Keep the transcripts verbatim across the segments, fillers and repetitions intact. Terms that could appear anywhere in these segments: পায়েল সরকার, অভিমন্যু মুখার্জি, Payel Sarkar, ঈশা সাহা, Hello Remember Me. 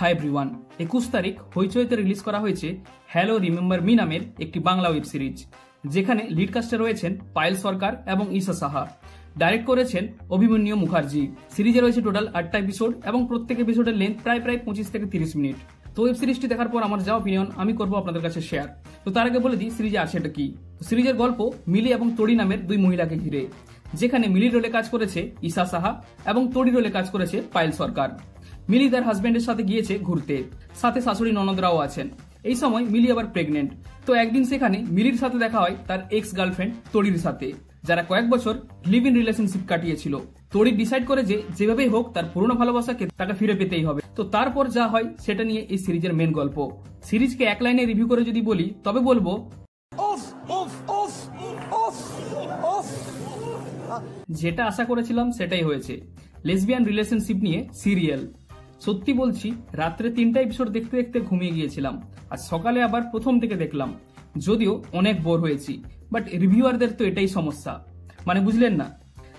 Hi everyone इक्कीस तारीख हইচইতে release करा হয়েছে হ্যালো রিমেম্বার মি নামের একটি বাংলা ওয়েব সিরিজ যেখানে লিড কাস্টে রয়েছেন পায়েল সরকার এবং ঈশা সাহা डायरेक्ट করেছেন অভিমন্যু মুখার্জি সিরিজে রয়েছে টোটাল আটটা এপিসোড এবং প্রত্যেক এপিসোডের লেন্থ প্রায় প্রায় পঁচিশ থেকে তিরিশ মিনিট तो वेब सीरीज देखार पर आमार जा ओपिनियन आमी करबो आपनादेर काछे शेयर। तो तार आगे बोले दी सीरीजे आछे एटा कि। तो सीरीजेर गल्प मिली एबं तोड़ी नामेर दुई महिलाके घिरे जेखाने मिली रोले काज करेछे ঈশা সাহা एबं तोड़ी रोले काज करेछे पायल सरकार। मिली तार हाजबेंडेर साथे गियेछे घुरते साथे शाशुड़ी ननदराओ आछेन। एई समय मिली आबार प्रेगनेंट। तो एकदिन सेखाने मिलिर साथे देखा हय तार एक्स गार्लफ्रेंड तोड़ीर साथे যারা কয়েক বছর লিভ ইন রিলেশনশিপ কাটিয়েছিল। তোড়ি ডিসাইড করে যে যেভাবেই হোক তার পুরনো ভালোবাসাকে তাকে ফিরে পেতেই হবে। তো তারপর যা হয় সেটা নিয়ে এই সিরিজের মেন গল্প। সিরিজকে এক লাইনে রিভিউ করে যদি বলি তবে বলবো অফ অফ অফ অফ অফ। যেটা আশা করেছিলাম সেটাই হয়েছে, লেসবিয়ান রিলেশনশিপ নিয়ে সিরিয়াল। সত্যি বলছি রাতে তিনটা এপিসোড দেখতে দেখতে ঘুমিয়ে গিয়েছিলাম, আর সকালে আবার প্রথম থেকে দেখলাম। যদিও অনেক বোর হয়েছি, বাট রিভিউয়ারদের তো এটাই সমস্যা, মানে বুঝলেন না।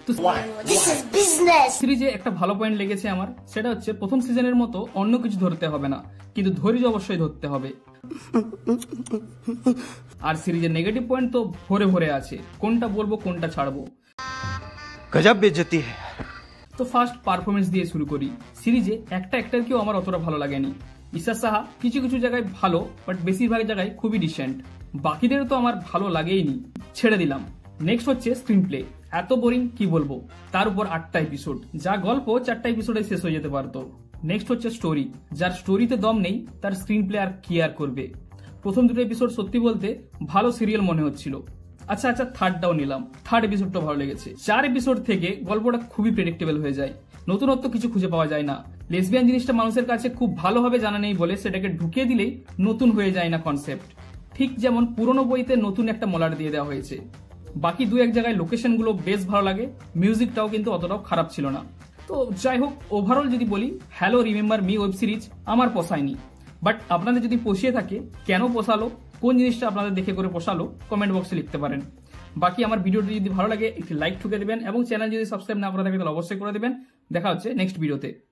তো সিরিজে একটা ভালো পয়েন্ট লেগেছে আমার, সেটা হচ্ছে প্রথম সিজনের মতো অন্য কিছু ধরতে হবে না, কিন্তু ধৈর্য অবশ্যই ধরতে হবে। আর সিরিজের নেগেটিভ পয়েন্ট তো ভরে ভরে আছে, কোনটা বলবো কোনটা ছাড়বো। গজব বেজতি। তো ফার্স্ট পারফরমেন্স দিয়ে শুরু করি। সিরিজে একটা অ্যাক্টরকেও আমার অতটা ভালো লাগেনি। ঈশা সাহা কিছু কিছু জায়গায় ভালো, বাট বেশিরভাগ জায়গায় খুবই ডিসেন্ট। বাকিদের তো আমার ভালো লাগেইনি, ছেড়ে দিলাম। নেক্সট হচ্ছে স্ক্রিন প্লে। এত বোরিং কি বলবো, তার উপর আটটা এপিসোড, যা গল্প চারটা এপিসোডে শেষ হয়ে যেতে পারতো। নেক্সট হচ্ছে স্টোরি। যার স্টোরিতে দম নেই তার স্ক্রিন প্লে আর কি আর করবে। প্রথম দুটো এপিসোড সত্যি বলতে ভালো সিরিয়াল মনে হচ্ছিল। আচ্ছা আচ্ছা থার্ডটাও নিলাম, থার্ড এপিসোডটা ভালো লেগেছে। চার এপিসোড থেকে গল্পটা খুবই প্রেডিক্টেবল হয়ে যায়, নতুনত্ব কিছু খুঁজে পাওয়া যায় না। লেসবিয়ান জিনিসটা মানুষের কাছে খুব ভালোভাবে জানা নেই বলে সেটাকে ঢুকিয়ে দিলেই নতুন হয়ে যায় না কনসেপ্ট, ঠিক যেমন পুরনো বইতে নতুন একটা মলার দিয়ে দেওয়া হয়েছে। বাকি দু এক জায়গায় লোকেশনগুলো বেশ ভালো লাগে, মিউজিকটাও কিন্তু অতটাও খারাপ ছিল না। তো যাই হোক, ওভারঅল যদি বলি hello remember me web series আমার পোষায়নি, বাট আপনাদের যদি পোষিয়ে থাকে কেন পোষালো, কোন জিনিসটা আপনাদের দেখে করে পোষালো কমেন্ট বক্সে লিখতে পারেন। বাকি আমার ভিডিওটি যদি ভালো লাগে একটি লাইক ঠুকে দেবেন এবং চ্যানেল যদি সাবস্ক্রাইব না করে থাকে তাহলে অবশ্যই করে দেবেন। দেখা হচ্ছে নেক্সট ভিডিওতে।